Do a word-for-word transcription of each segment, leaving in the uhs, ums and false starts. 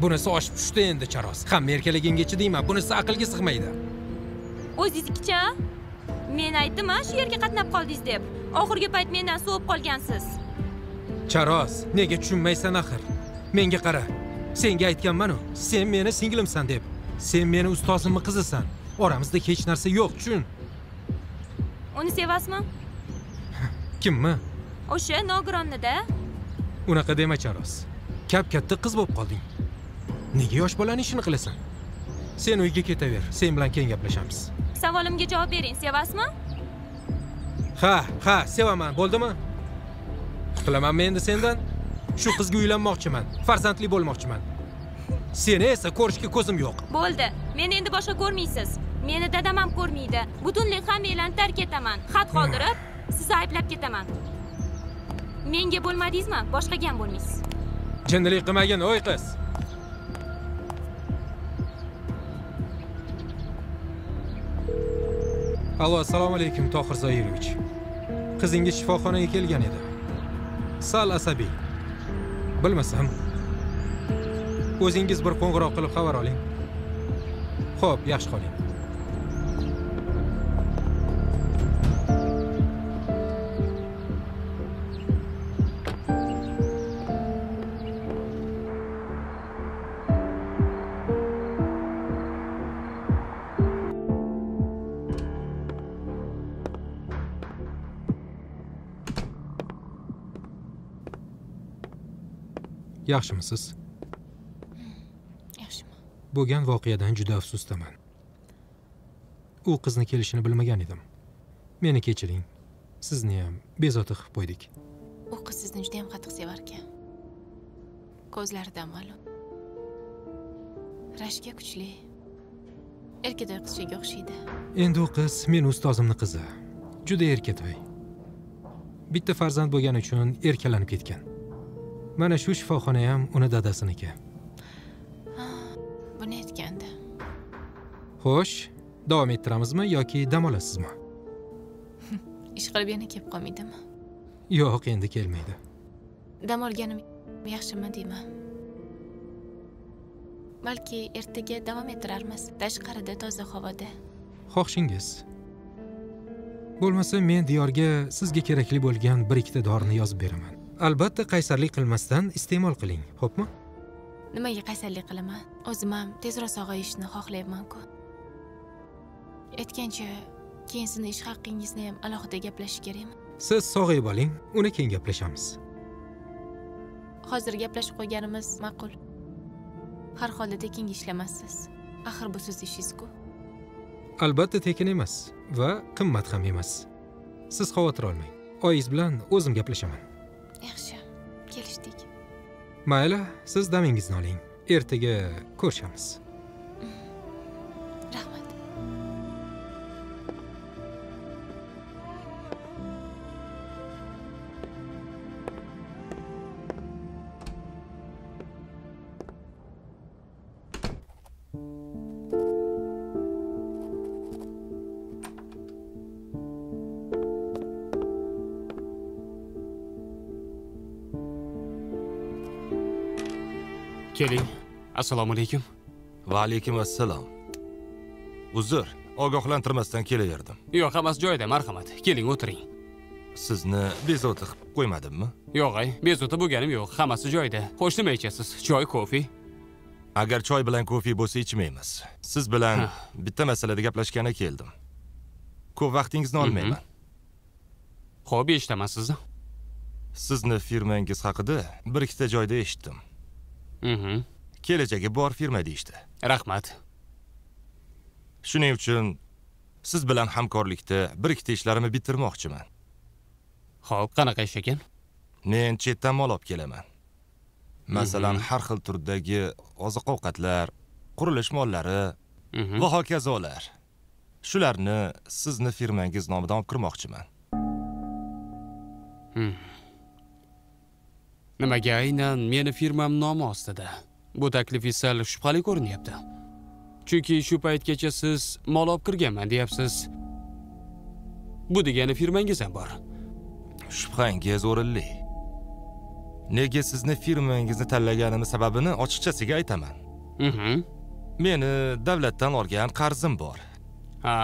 Bunisi oshib tushdi endi charos. Ha, merkalagingacha deyman, bunisi aqlga sig'maydi. O'zingizcha? Men aytdim-a, shu yerga qatnab qoldingiz deb. Oxirgi payt mendan so'yib qolgansiz. Charos, nega tushunmaysan axir? Menga qara. Senga aytganman-ku, sen meni singlimsan deb. Sen meni ustozimning qizisan. Oramizda hech narsa yo'q, tushun. Uni sevasmi? Kimmi? O'sha nogironnida. Unaqa dema Charos. Kap-katta qiz bo'lib qolding. Nega yosh bolaning ishini qilasan? Sen uyga ketaver, sen bilan keyin gaplashamiz. Savolimga javob bering, sevasmi? Ha, ha, sevaman, bo'ldimi? Qutulamanmi endi sendan? Shu qizga uylanmoqchiman, farzandli bo'lmoqchiman. Seni esa ko'rishga ko'zim yo'q. Bo'ldi, meni endi boshqa ko'rmaysiz. Meni dadam ham ko'rmaydi. Butunlay hammalarni tark etaman. Xat qoldirib, sizni ayblab ketaman. Menga bo'lmadingizmi? Boshqaga ham bo'lmaysiz. Jinnilik qilmagin, o'y qiz. Alo, assalomu alaykum Tohir Zoirovich. Qizingiz shifoxonaga kelgan edi. Sal asabiy. Bilmasam. O'zingiz bir qo'ng'iroq qilib xabar oling. Xo'p, yaxshi qoling. Yaxshimisiz? Yaxshimi. Bo'lgan voqeadan juda afsusdaman. U qizni kelishini bilmagan edim. Meni kechiring. Sizni ham bezovta qilib qo'ydik. U qiz sizni juda ham qattiq sevar ekan. Ko'zlaridan ma'lum. Rashkga kuchli. Erkatoy qizga o'xshaydi. Endi u qiz men ustozimning qizi. Juda erkatoy. Bitta farzand bo'lgani uchun erkalanib ketgan. Mana shu shifoxona ham uni dadasiniki. Buni aytgandi. Xo'sh, davom ettiramizmi yoki dam olasizmi? Ish qilib yana kelib qolmaydimi? Yo'q, endi kelmaydi. Dam olganim yaxshimi deyman. Balki ertaga davom ettirarmiz, tashqarida toza havoda. Xohishingiz. Bo'lmasa men diyorga sizga kerakli bo'lgan bir-ikkita dorini yozib beraman. Albatta qaysarlik qilmasdan iste'mol qiling, xo'pmi? Nimaga qaysarlik qilaman? O'zim ham tezroq sog'ayishni xohlayman-ku. Aytgancha, keyin sizning ish haqingizni ham alohida gaplash kerakmi? Siz sog'ayib oling, uni keyin gaplashamiz. Hozir gaplashib qo'yganimiz ma'qul. Har holda tekin ishlamassiz. Axir bu siz ishingiz-ku. Albatta tekin emas va qimmat ham emas. Siz xavotir olmang. Oyingiz bilan o'zim gaplashaman. Yaxshi, kelishdik. Mayli, siz damingizni oling. Ertaga ko'rishamiz. Rahmat. Keling. Assalomu alaykum. Va alaykum assalom. Uzr, ogohlantirmasdan kelaverdim. Yo'q, hammasi joyida, marhamat. Keling, o'tiring. Sizni bezovta qilib qo'ymadimmi? Yo'q, ay, bezovta bo'lganim yo'q, hammasi joyida. Xo'sh, nima ichasiz? Choy, kofe? Agar choy bilan kofe bo'lsa ichmaymiz. Siz bilan bitta masalada gaplashgani keldim. Ko'p vaqtingizni olmayman. Xo'p, eshitaman sizni. Sizni firmangiz haqida bir-ikkita joyda eshitdim. Mhm. Kelajagi bor firma deyishdi. Rahmat. Shuning uchun siz bilan hamkorlikda bir-ikkita ishlarimni bitirmoqchiman. Xo'p, qanaqa ish ekan? Men chetdan mol olib kelaman. Masalan, har xil turdagi oziq-ovqatlar, qurilish mollari va hokazolar. Shularni sizning firmangiz nomidan olib kirmoqchiman. Nimaga aynan meni firmam nomi ostida? Bu taklif sal shubhali ko'rinyapti. Chunki shu paytgacha siz mol olib kirganman deyapsiz. Bu degani firmangiz ham bor. Shubhangiz o'rinli. nega sizni firmangizni tanlaganimni sababini ochiqchasiga aytaman. Mhm. Meni davlatdan olgan qarzim bor. Ha.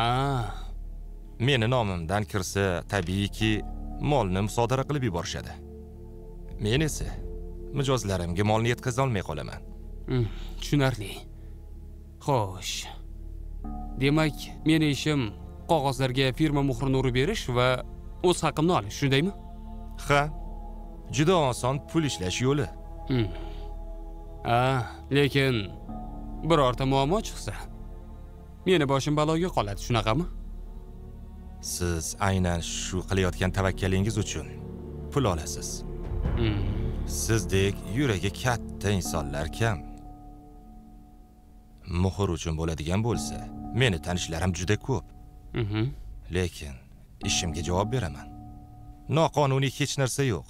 Meni nomimdan kirsa, tabiiyki, molni musodara qilib yuborishadi. Men esa mijozlarimga molni yetkaza olmay qolaman. Tushunarli. Xo'sh. Demak, meni ishim qog'ozlarga firma muhrini urib berish va o'z haqimni olish, shundaymi? Ha. Juda oson pul ishlash yo'li. Ah, lekin birorta muammo chiqsa, meni boshim baloga qoladi, shunaqami? Siz aynan shu qilayotgan tavakkalingiz uchun pul olasiz. Sizdek yuragi katta insonlar kam. Muhr uchun bo'ladigan bo'lsa, meni tanishlarim juda ko'p. Lekin ishimga javob beraman. Noqonuniy hech narsa yo'q.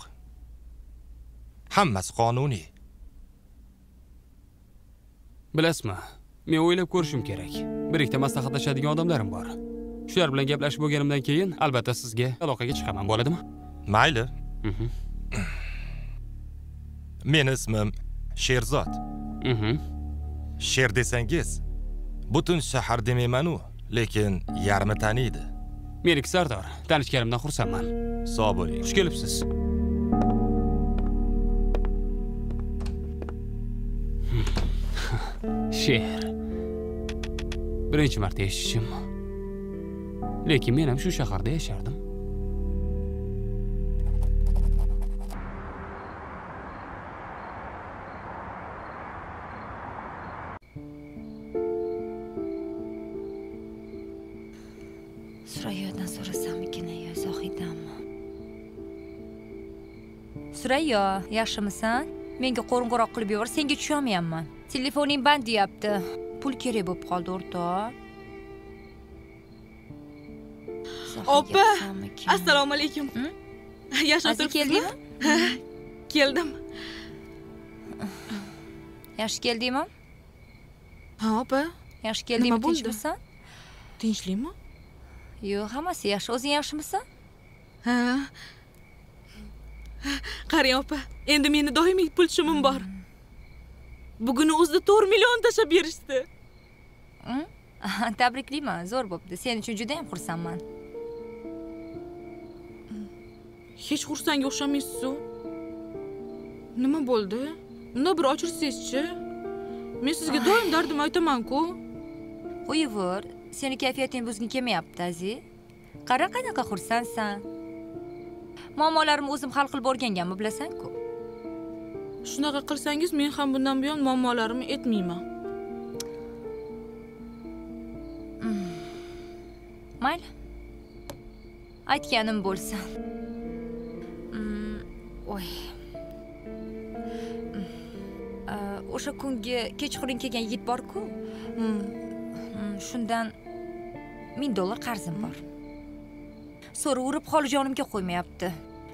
Hammasi qonuniy. Bilasizmi, men o'ylab ko'rishim kerak. Bir-ikkita maslahatlashadigan odamlarim bor. Shular bilan gaplashib bo'lganimdan keyin albatta sizga aloqaga chiqaman, bo'ladimi? Mayli. Men ismim Sherzod. Mhm. Sher desangiz, butun shahar demayman-u, lekin yarmi taniydi. Men Sardor, tanishganimdan xursandman. Sog' bo'ling. Xush kelibsiz. She'r. Birinchi marta eshitishim. Lekin men ham shu shaharda yashardim. Surayyodan so'rasammikin yo Zohidanmi? Surayyo, yaxshimisan? Menga qo'ng'iroq qilib yubor, senga tushunmayapman. Telefoning band deyapti. Pul kerak bo'lib qoldi, o'rtoq. Opa, assalomu alaykum. Yaxshi keldingmi? Keldim. Yaxshi keldingmi? Ha, opa. Yaxshi keldingmi? Tinchmisan? Tinchlikmi? Yo'q, hammasi yaxshi. O'zing yaxshimisan? Ha. Qarang, opa, endi meni doimiy pul tushumim bor. Bugun o'zida to'rt million tashab berishdi. Tabriklayman, zo'r bo'pti. Sen uchun juda ham xursandman. Hech xursandga o'xshamaysiz-ku. Nima bo'ldi? Buni bir ochirsiz-chi? Men sizga doim dardim aytaman-ku. Qo'yaver, seni kayfiyating buzging kelmayapti, aziz. Qara qanaqa xursandsan. Muammolarimni o'zim hal qilib o'rganganman, bilasan-ku. Shunaqa qilsangiz, men ham bundan buyon muammolarimni etmayman. Mayli. Aytganim bo'lsa. Oy. O'sha kungi kechqurun kelgan yigit bor-ku. Shundan ming dollar qarzim bor. So'rib urib, xoljonimga qo'ymayapti.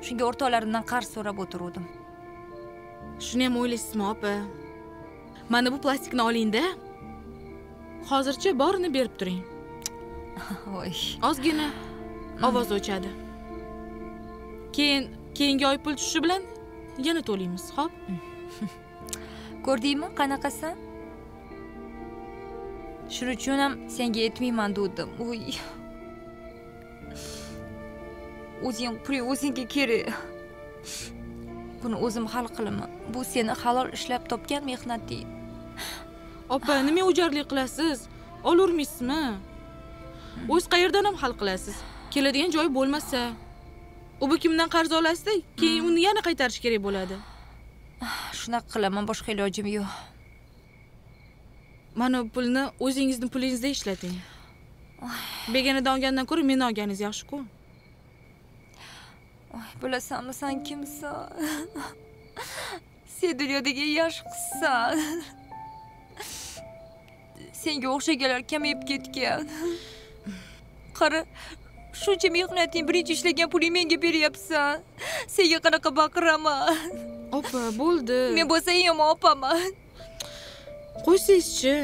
Shunga o'rtoqlarimdan qarz so'rab o'tirdim. Shuni ham o'ylaysizmi, opa? Mana bu plastikni oling-da. Hozircha borini berib turing. Voy. Ozgina ovoz o'chadi. Keyin keyingi oy pul tushishi bilan yana to'laymiz, xo'p? Ko'rdingmi, qanaqasan? Shuning uchun ham senga yetmayman dedim. Voy. O'zing pul o'zingga kerak. Buni o'zim hal qilaman. Bu seni halol ishlab topgan mehnating. Opa, nima o'jarlik qilasiz? Olurmaysizmi? O'z qayerdan ham hal qilasiz? Keladigan joy bo'lmasa, u bu kimdan qarz olasiz-da, keyin uni yana qaytarish kerak bo'ladi. Shunaqa qilaman, boshqa ilojim yo'q. Mana pulni o'zingizning pulingizda ishlating. Beganidan olgandan ko'ra meni olganingiz yaxshi-ku. Oy, bilasanmi, sen kimsan? Sen dunyodagi eng yaxshi qizsan. Senga o'xshaganlar kamayib ketgan. Qara, shuncha mehnating, birinchi ishlagan puling menga beryapsan. Senga qanaqa baqiraman. Opa, bo'ldi. Men bo'lsa eng yomon opaman. Qo'ysiz-chi.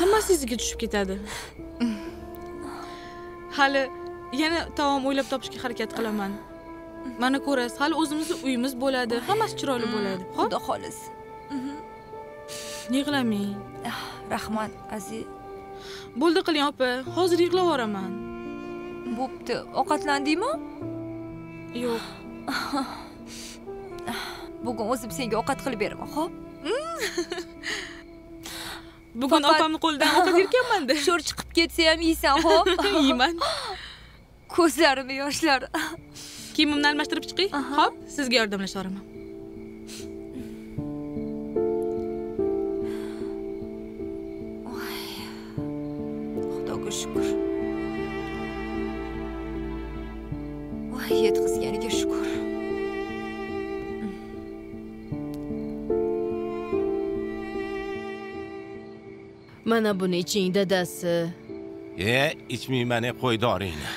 Hamma sizga tushib ketadi. Hali yana taom o'ylab topishga harakat qilaman. Mana ko'rasiz, hali o'zimizni uyimiz bo'ladi, hammasi chiroyli bo'ladi. Xudo xolis. Yig'lamang. Rahmat, aziz. Bo'ldi qiling opa, hozir yig'lab yoraman. Bo'pti, ovqatlandingmi? Yo'q. Bugun o'zim senga ovqat qilib beraman, xo'p? Bugun opamning qo'lidan ovqat yirtganman-da. Sho'r chiqib ketsa ham yeysan, xo'p? Yeyman. Ko'zlarimda yoshlar. Kiyimimni almashtirib chiqing. Xo'p, sizga yordamlasha olaman. Oy. Xudoga shukr. Oy, yetkazganiga shukr. Mana buni iching, dadasi. E, ichmayman-a, qo'y doringni.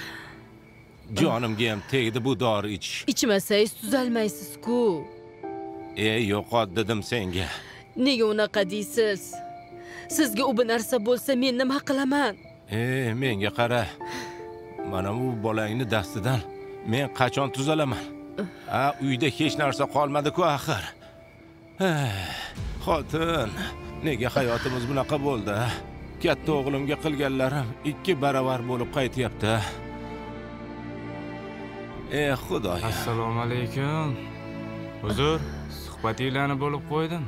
Jonimga ham tegdi bu dori ichish. Ichmasangiz tuzalmaysiz-ku. Ey, yo'qot dedim senga. Nega unaqa deysiz? Sizga u bir narsa bo'lsa, men nima qilaman? Ey, menga qara. Mana bu bolangni dastidan men qachon tuzalaman? Ha, uyda hech narsa qolmadi-ku axir. Xotin, nega hayotimiz bunaqa bo'ldi? Katta o'g'limga qilganlarim ikki baravar bo'lib qaytyapti. Ey Xudoy. Assalomu alaykum. Huzur, suhbatinglarni bo'lib qo'ydim.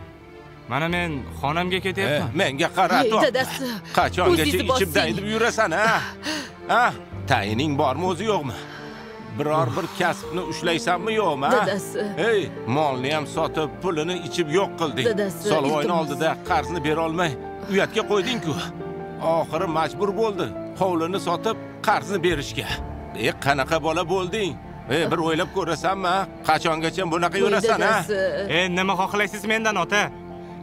Mana men xonamga ketyapman. Menga qara, to'g'ri. Dadasi, qachongacha ichib daydib yurasan, ha? Ha, tayining bormi, o'zi yo'qmi? Biror bir kasbni ushlaysanmi, yo'qmi? Dadasi. Ey, molni ham sotib, pulini ichib yo'q qilding. Solvoyning oldida qarzni bera olmay, uyatga qo'yding-ku. Oxiri majbur bo'ldi, hovlini sotib, qarzni berishga. Ey, qanaqa bola bo'lding? Ey, bir o'ylab ko'rasanmi? Qachongacha bunaqa yurasan, ha? Ey, nima xohlaysiz mendan, ota?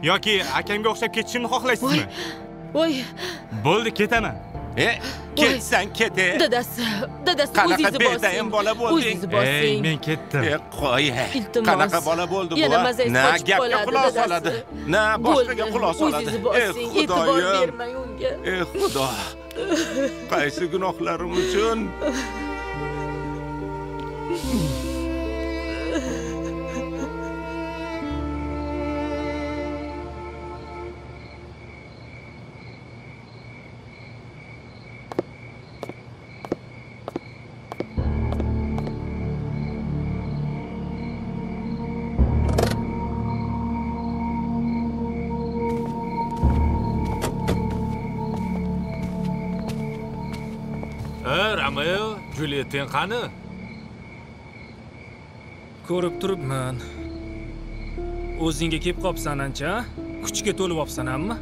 Yoki akamga o'xshab ketishimni xohlaysizmi? Voy. Bo'ldi, ketaman. Ey, ketsan ket. Dadasi, dadasi o'zingiz bo'ling. Qanaqa bola bo'lding? Ey, men ketdim. Ey, qo'y. Qanaqa bola bo'ldi bu? Na gapga quloq soladi, na boshqaga quloq soladi. Ey, e'tibor bermang unga. Ey, Xudo. Qaysi gunohlarim uchun? Juliet'in qani? Ko'rib turibman. O'zingga kelib qopsan ancha, kuchga to'lib olibsanmi?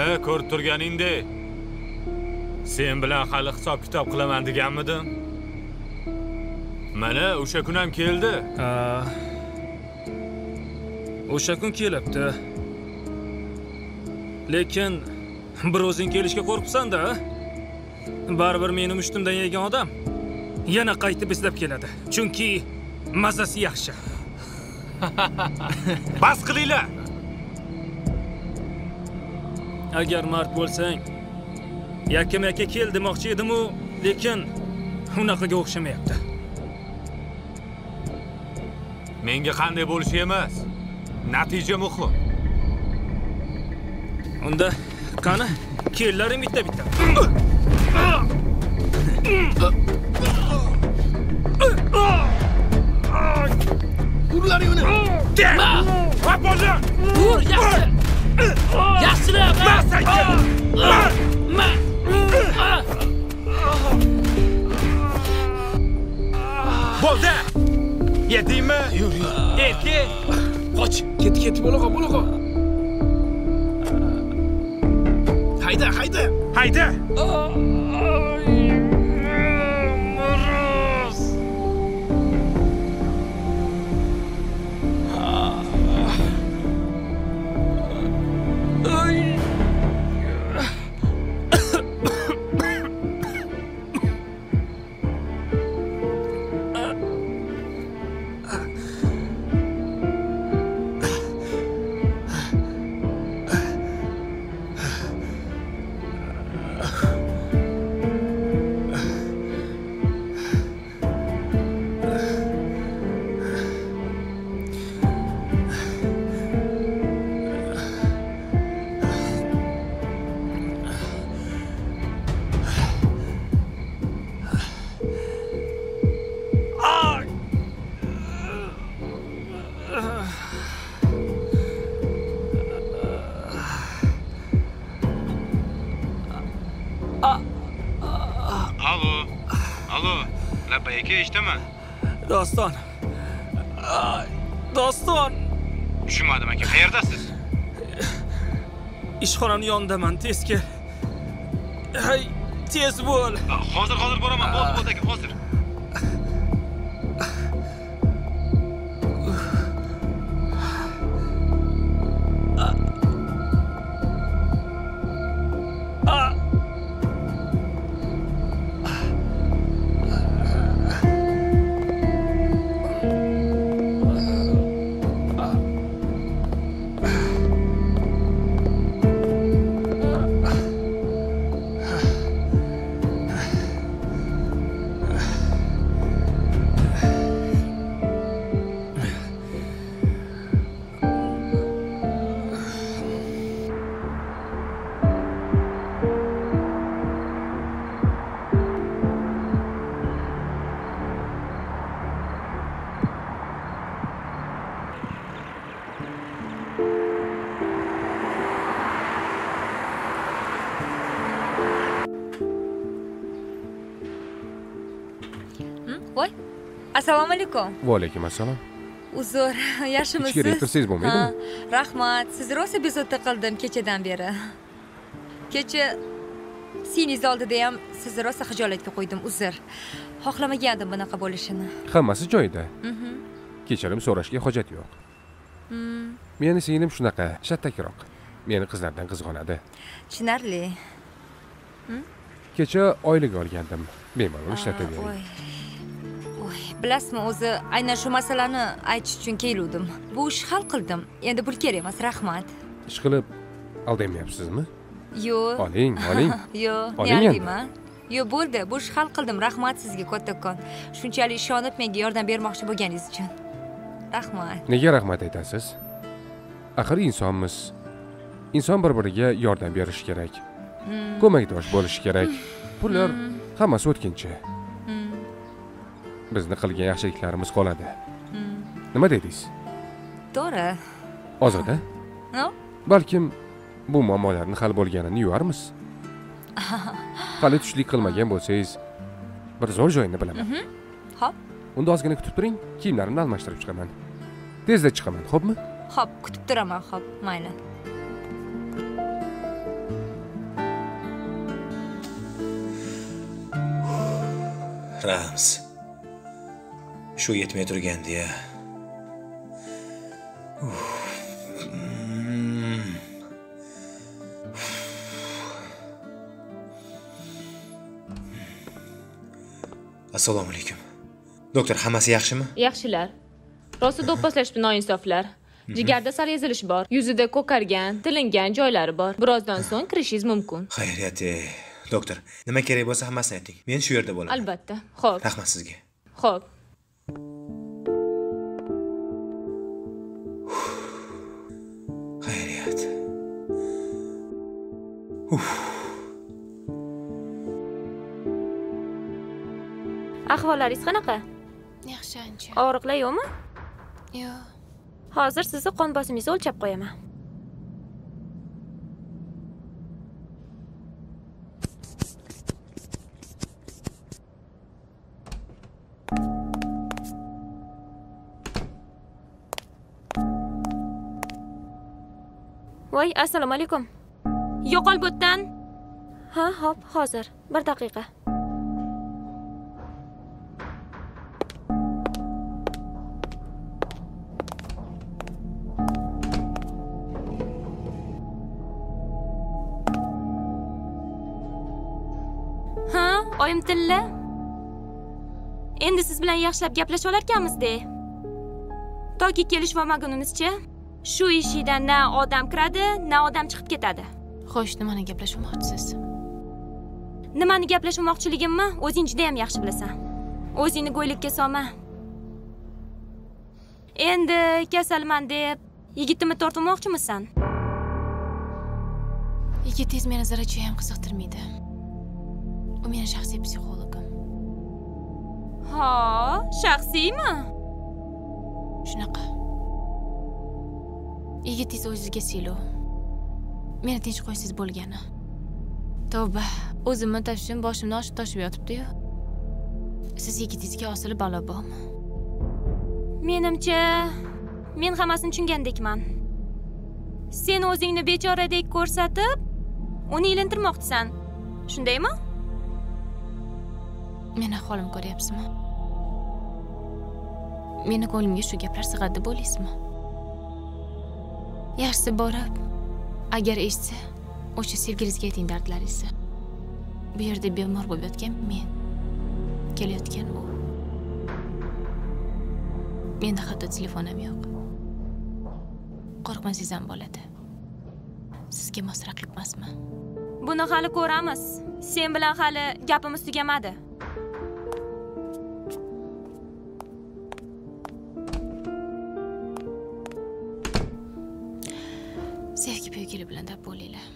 E, ko'rib turganingda. Sen bilan hali hisob-kitob qilaman deganmidim? Mana o'sha kun ham keldi. Ha. O'sha kun kelibdi. Lekin bir o'zing kelishga qo'rqibsan-da? Baribir meni mushtimdan yegan odam yana qaytib eslab keladi. Chunki mazasi yaxshi. Bas qilinglar. Agar mard bo'lsang, yakam-yakka kel demoqchi edim-u, lekin unaqaga o'xshamayapti. Menga qanday bo'lishi emas, natija muhim. Unda qani, kellaring bitta-bitta. Urlar yuni. Dema. Apoja. Ur yaxshi. Yaxshilab. Ma. Bo'ldi. Yetdingmi? Yur, yur. Erki. Qoch. Ketib, ketib bo'la qol, bo'la qol. Hayda, hayda. Hayda. Lapayka eshitdimi? Doston. Doston. Tushunmadim aka, qayerdasiz? Ishxonaning yonidaman, tez kel. Hay, tez bo'l. Hozir, hozir boraman, bo'l, bo'l aka, hozir. Assalomu alaykum. Va alaykum assalom. Uzr, yaxshimisiz? Ichkariga kirsangiz bo'lmaydimi? Rahmat. Sizni rosa bezovta qildim kechadan beri. Kecha siyningiz oldida ham sizni rosa xijolatga qo'ydim, uzr. Xohlamagandim bunaqa bo'lishini. Hammasi joyida. Mhm. Kechirim so'rashga hojat yo'q. Mhm. Meni singlim shunaqa, shattakiroq. Meni qizlardan qizg'onadi. Tushunarli. Mhm. Kecha oylik olgandim. Bemalol ishlataverdim. Bilasmi, o'zi aynan shu masalani aytish uchun keluvdim. Bu ish hal qildim. Endi pul kerak emas, rahmat. Ish qilib aldamayapsizmi? Yo'q. Oling, oling. Yo'q, yalg'iyman. Yo'q, bo'ldi. Bu ish hal qildim. Rahmat sizga, Kattakon. Shunchalik ishonib menga yordam bermoqchi bo'lganingiz uchun. Rahmat. Nega rahmat aytasiz? Axir insonmiz. Inson bir-biriga yordam berish kerak. Ko'makdosh bo'lish kerak. Pullar hammasi o'tkinchi. Bizni qilgan yaxshiliklarimiz qoladi. Nima dedingiz? To'g'ri. Ozoda? No. Balkim bu muammolarning hal bo'lganini yuvarmiz. Hali tushlik qilmagan bo'lsangiz, bir zo'r joyini bilaman. Xo'p. Unda ozgina kutib turing, kiyimlarimni almashtirib chiqaman. Tezda chiqaman, xo'pmi? Xo'p, kutib turaman, xo'p, mayli. Rams. Shu yetmay turgandi-ya. Assalomu alaykum. Doktor, hammasi yaxshimi? Yaxshilar. Rosa do'pposlash bilan noinsoflar. Jigarda sal ezilish bor, yuzida ko'kargan, tilingan joylari bor. Birozdan so'ng kirishingiz mumkin. Xayriyat-e. Doktor, nima kerak bo'lsa hammasini ayting. Men shu yerda bo'laman. Albatta. Xo'p. Rahmat sizga. Xo'p. Hayriyat. Ahvolaringiz qanaqa? Yaxshi ancha. Og'riqlar yo'qmi? Yo'q. Hozir sizni qon bosimingizni o'lchab qo'yaman. Voy, assalomu alaykum. Yo'qol butdan. Ha, hop, hozir. Bir daqiqa. Ha, oyim tilla. Endi siz bilan yaxshilab gaplashib olarkanmiz-da. Toki kelish va magunimizcha. Shu ishidan na odam kiradi, na odam chiqib ketadi. Xo'sh, nimani gaplashmoqchisiz? Nimani gaplashmoqchiligimni o'zing juda ham yaxshi bilasan. O'zingni go'ylikka solma. Endi kasalman deb yigitni tortmoqchimisan? Yigitingiz meni zarracha ham qiziqtirmaydi. U meni shaxsiy psixologim. Ha, shaxsiymi? Shunaqa. Yigitingiz o'zizga siylov. Meni tinch qo'ysiz bo'lgani. Tavba, o'zimni tashvishim boshimdan oshib toshib yotibdi-yu. Siz yigitingizga asılı bala bormi? Menimcha, men hammasini tushungandekman. Sen o'zingni bechoradek ko'rsatib, uni ilintirmoqchisan. Shundaymi? Meni holim ko'ryapsizmi? Meni qo'limga shu gaplar sig'adi bo'lasizmi? Yaxshi borib, agar eshitsa, o'sha sevgilingizga ayting dardlaringizni. Bu yerda bemor bo'lib yotgan men, kelayotgan u. Menda hatto telefonam yo'q. Qo'rqmangiz ham bo'ladi. Sizga masraf qilmasmi? Buni hali ko'ramiz. Sen bilan hali gapimiz tugamadi. Sevgi beygili bilan deb bo'linglar.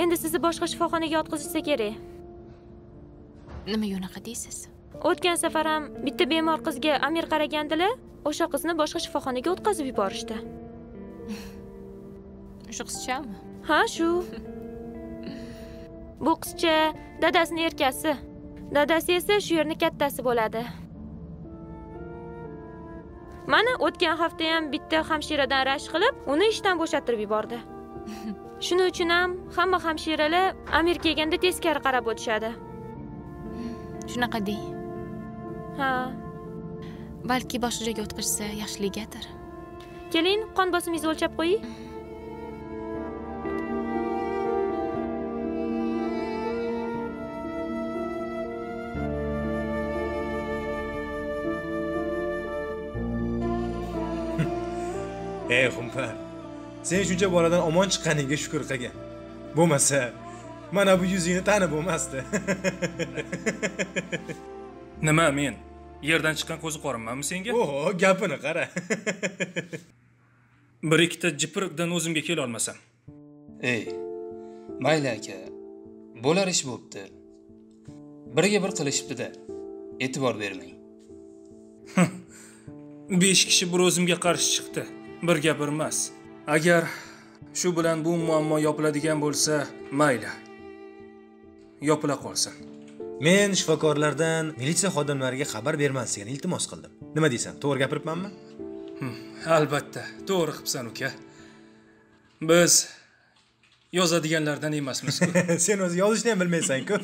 Endi sizni boshqa shifoxonaga yotqizishsa kerak. Nima yo'naqa deysiz? O'tgan safar ham bitta bemor qizga Amir qaragandilar, o'sha qizni boshqa shifoxonaga o'tkazib yuborishdi. Shu qizchami? Ha, shu. Bu qizcha dadasining erkasi. Dadasi esa shu yerni kattasi bo'ladi. Mana o'tgan hafta ham bitta hamshiradan rashk qilib, uni ishdan bo'shatib yubordi. Shuning uchun ham hamma hamshiralar Amir kelganda teskari qarab o'tishadi. Shunaqa deng. Ha. Balki boshqa joyga o'tkazsa yaxshiligidir. Keling, qon bosimingizni o'lchab qo'ying. Ey xumpar, sen shuncha boladan omon chiqqaniga shukr qilgan. Bo'lmasa, mana bu yuzingni tanib bo'lmasdi. Nima men? Yerdan chiqqan ko'zi qorinmanmi senga? O'ho, gapini qara. Bir ikkita jipirdan o'zimga kela olmasam. Ey, mayli aka, bo'lar ish bo'pti. Biriga bir qilishibdi-da. E'tibor bermang. besh kishi bir o'zimga qarshi chiqdi. Bir gapirmas. Agar shu bilan bu muammo yopiladigan bo'lsa, mayli. Yopila qolsin. Men shifokorlardan militsiya xodimlariga xabar bermasligini iltimos qildim. Nima deysan? To'g'ri gapiribmanmi? Albatta, to'g'ri qilibsan, uka. Biz yozadiganlardan emasmiz-ku. Sen o'zi yozishni ham bilmaysan-ku.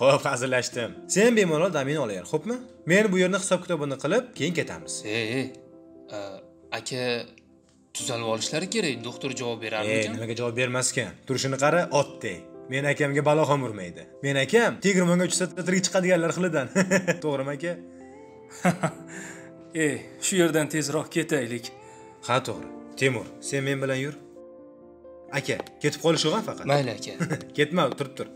Xo'p, hazırlaştım. Sen bemalol damin olayar, xo'pmi? Men bu yerni hisob-kitobini qilib, keyin ketamiz. Ey, aka tuzalib olishlari kerak, doktor javob berarmikan? Ey, nimaga javob bermaskan? Turishini qara, otdek. Men akamga balo ham urmaydi. Men akam tegirmonga uchsa tirga chiqadiganlar xilidan. To'g'rimi aka? Ey, shu yerdan tezroq ketaylik. Ha, to'g'ri. Temur, sen men bilan yur. Aka, ketib qolishgan faqat. Mayli aka. Ketma, turib tur.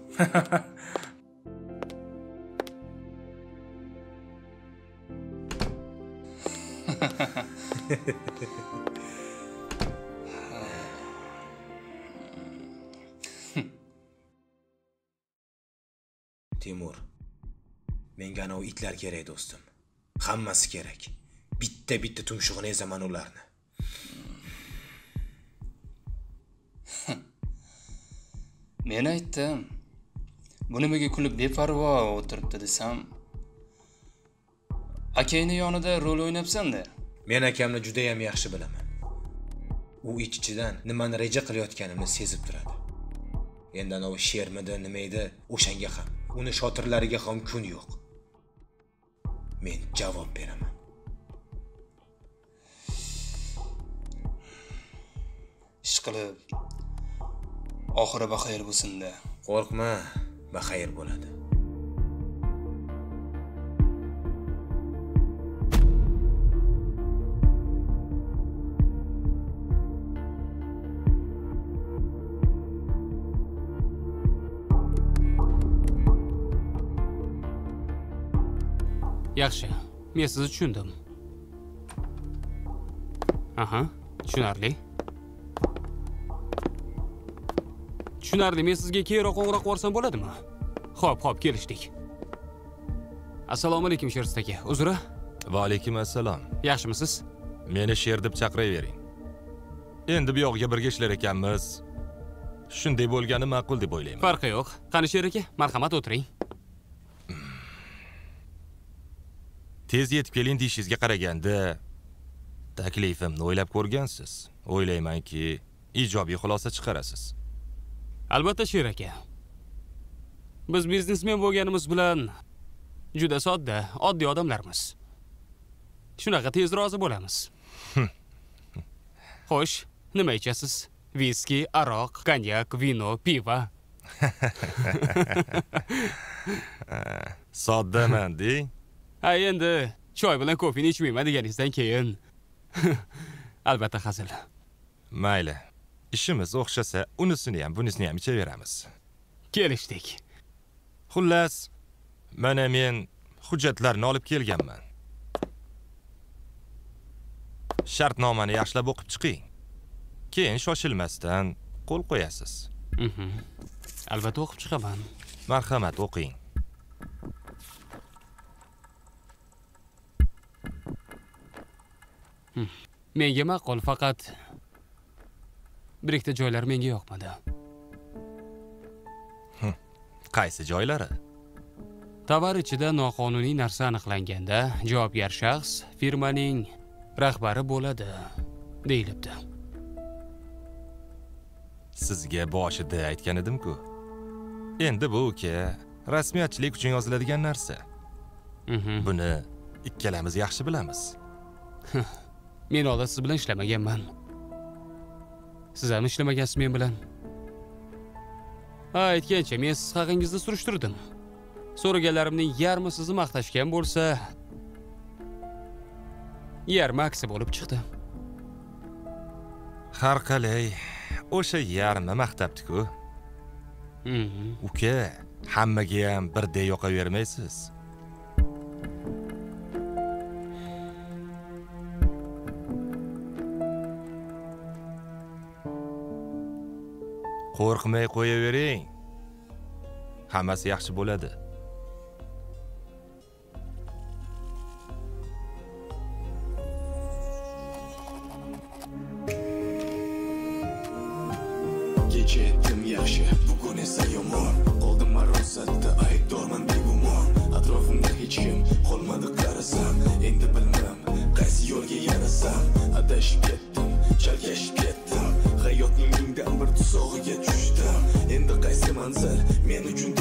Timur, menga ana o itlar kerak do'stim. Hammasi kerak. Bitta-bitta tumshug'ini ezaman ularni. Men aytdim. Bu nimaga kulib beparvo o'tiribdi desam, akangni yonida rol o'ynabsan-da. Men akamni juda ham yaxshi bilaman. U ichidan nimani reja qilayotganimni sezib turadi. Endi ana o shermida nima edi, o'shanga ham, uni shotirlariga ham kun yo'q. Men javob beraman. Ishqilib oxiri baxayr bo'lsin-da. Qo'rqma, baxayr bo'ladi. Yaxshi, men sizni tushundim. Aha, tushunarli. Tushunarli, men sizga keyinroq qo'ng'iroq qilsam bo'ladimi? Xo'p, xo'p, kelishdik. Assalomu alaykum Sherzod aka. Uzr. Va alaykum assalom. Yaxshimisiz? Meni Sher deb chaqiravering. Endi bu yoqqa birga ishlar ekanmiz. Shunday bo'lgani ma'qul deb o'ylayman. Farqi yo'q. Qani Sher aka, marhamat o'tiring. Tez yetib keling deyishingizga qaraganda taklifimni o'ylab ko'rgansiz. O'ylaymanki, ijobiy xulosa chiqarasiz. Albatta Sher aka. Biz biznesmen bo'lganimiz bilan juda sodda, oddiy odamlarmiz. Shunaqa tez rozi bo'lamiz. Xo'sh, nima ichasiz? Viski, aroq, konyak, vino, pivo. Soddaman, deng. Ha, endi choy bilan ko'pini ichmayman deganingizdan keyin albatta hazil. Mayli. İşimiz o'xshasa, unisini ham, bunisini ham ichaveramiz. Kelishdik. Xullas, mana men hujjatlarni olib kelganman. Shartnomani yaxshilab o'qib chiqing. Keyin shoshilmasdan qo'l qo'yasiz. Mhm. Albatta o'qib chiqaman. Marhamat, o'qing. Menga ma'qul faqat bir ikkita joylar menga yoqmadi. Qaysi joylari? Tovar ichida noqonuniy narsa aniqlanganda, javobgar shaxs firmaning rahbari bo'ladi, deyilibdi. Sizga boshida aytgan edim-ku. Endi bu uka rasmiyatchilik uchun yoziladigan narsa. Buni ikkalamiz yaxshi bilamiz. Men oldin siz bilan ishlamaganman. Siz ham ishlamagansiz men bilan. Ha, aytgancha men siz haqingizda surishtirdim. So'raganlarimning yarmi sizni maqtashgan bo'lsa, yarmi aksi bo'lib chiqdi. Har qalay, o'sha yarmi maqtabdi-ku. Uka, hammaga ham birdek yoqavermaysiz. Qo'rqmay qo'yavering. Hammasi yaxshi bo'ladi. Kecha etdim yaxshi, bugun esa yomon. Qoldim marosatda aybdorman deb gumon. Atrofimda hech kim qolmadi qarasam. Endi bilmam qaysi yo'lga yarasam. Adashib ketdim, chalkashib ketdim. Hayotning mingdan bir tusog'iga tushdim. Endi qaysi manzil men uchun